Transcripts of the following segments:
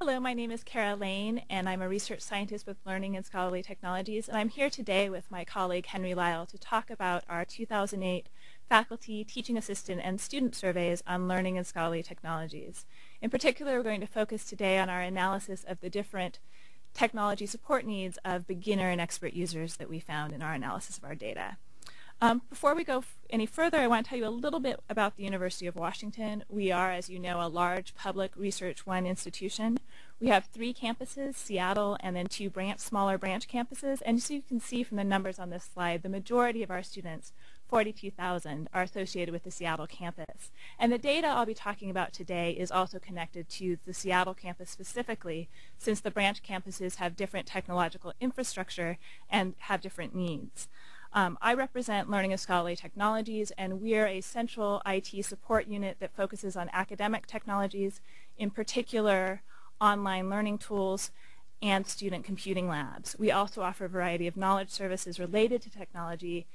Hello, my name is Cara Lane, and I'm a research scientist with Learning and Scholarly Technologies, and I'm here today with my colleague Henry Lyle to talk about our 2008 Faculty, Teaching Assistant, and Student Surveys on Learning and Scholarly Technologies. In particular, we're going to focus today on our analysis of the different technology support needs of beginner and expert users that we found in our analysis of our data. Before we go any further, I want to tell you a little bit about the University of Washington. We are, as you know, a large public Research One institution. We have 3 campuses, Seattle, and then 2 smaller branch campuses. And so you can see from the numbers on this slide, the majority of our students, 42,000, are associated with the Seattle campus. And the data I'll be talking about today is also connected to the Seattle campus specifically, since the branch campuses have different technological infrastructure and have different needs. I represent Learning and Scholarly Technologies, and we're a central IT support unit that focuses on academic technologies, in particular online learning tools and student computing labs. We also offer a variety of knowledge services related to technology,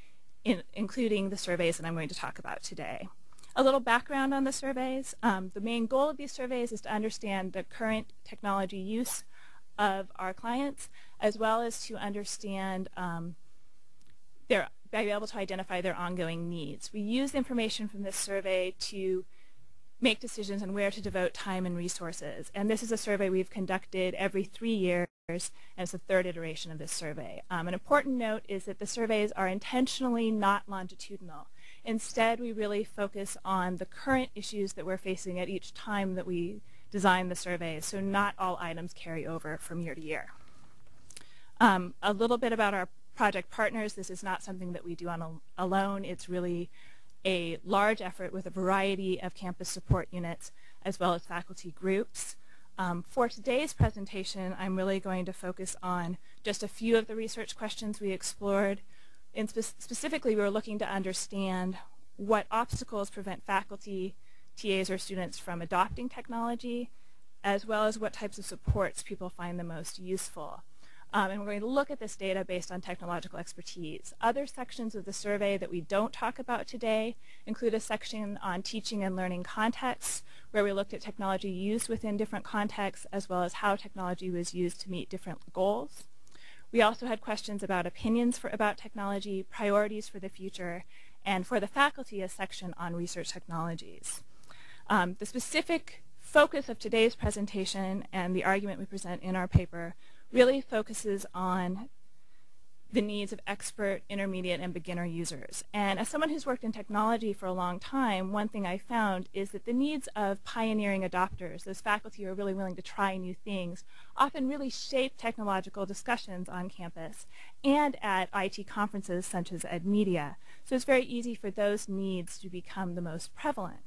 including the surveys that I'm going to talk about today. A little background on the surveys. The main goal of these surveys is to understand the current technology use of our clients, as well as to understand be able to identify their ongoing needs. We use the information from this survey to make decisions on where to devote time and resources. And this is a survey we've conducted every 3 years, and it's the 3rd iteration of this survey. An important note is that the surveys are intentionally not longitudinal. Instead, we really focus on the current issues that we're facing at each time that we design the survey, so not all items carry over from year to year. A little bit about our project partners. This is not something that we do on alone. It's really a large effort with a variety of campus support units as well as faculty groups. For today's presentation, I'm really going to focus on just a few of the research questions we explored. And specifically, we were looking to understand what obstacles prevent faculty, TAs, or students from adopting technology, as well as what types of supports people find the most useful. And we're going to look at this data based on technological expertise. Other sections of the survey that we don't talk about today include a section on teaching and learning contexts, where we looked at technology used within different contexts, as well as how technology was used to meet different goals. We also had questions about opinions about technology, priorities for the future, and for the faculty, a section on research technologies. The specific focus of today's presentation and the argument we present in our paper really focuses on the needs of expert, intermediate, and beginner users. And as someone who's worked in technology for a long time, one thing I found is that the needs of pioneering adopters, those faculty who are really willing to try new things, often really shape technological discussions on campus and at IT conferences such as Ed Media. So it's very easy for those needs to become the most prevalent,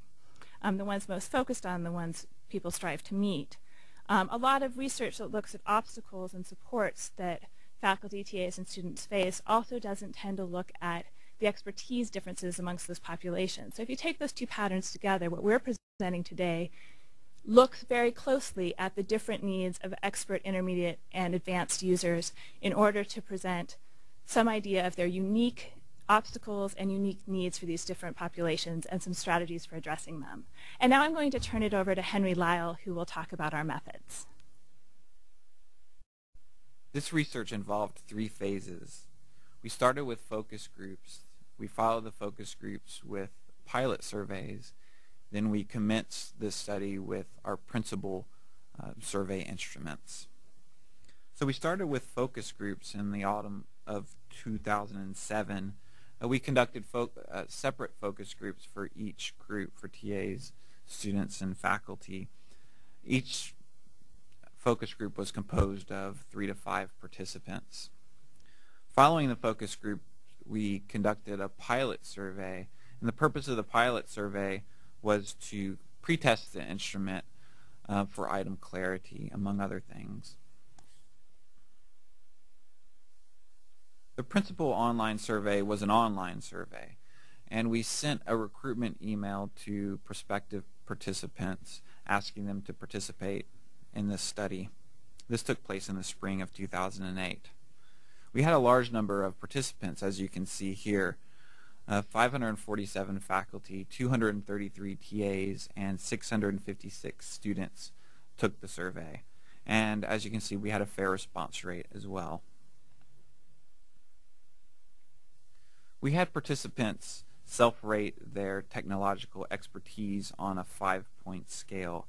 the ones most focused on, the ones people strive to meet. A lot of research that looks at obstacles and supports that faculty, TAs, and students face also doesn't tend to look at the expertise differences amongst those populations. So if you take those 2 patterns together, what we're presenting today looks very closely at the different needs of expert, intermediate, and advanced users in order to present some idea of their unique obstacles and unique needs for these different populations and some strategies for addressing them. And now I'm going to turn it over to Henry Lyle, who will talk about our methods. This research involved 3 phases. We started with focus groups. We followed the focus groups with pilot surveys. Then we commenced this study with our principal survey instruments. So we started with focus groups in the autumn of 2007. We conducted separate focus groups for each group, for TAs, students, and faculty. Each focus group was composed of 3 to 5 participants. Following the focus group, we conducted a pilot survey, and the purpose of the pilot survey was to pretest the instrument for item clarity, among other things. The principal online survey was an online survey, and we sent a recruitment email to prospective participants asking them to participate in this study. This took place in the spring of 2008. We had a large number of participants, as you can see here, 547 faculty, 233 TAs, and 656 students took the survey. And as you can see, we had a fair response rate as well. We had participants self-rate their technological expertise on a 5-point scale.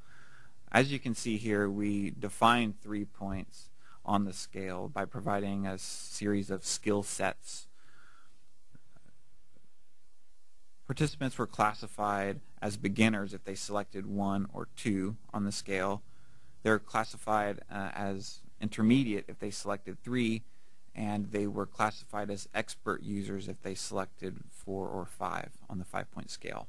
As you can see here, we defined 3 points on the scale by providing a series of skill sets. Participants were classified as beginners if they selected 1 or 2 on the scale. They're classified as intermediate if they selected 3, and they were classified as expert users if they selected 4 or 5 on the 5-point scale.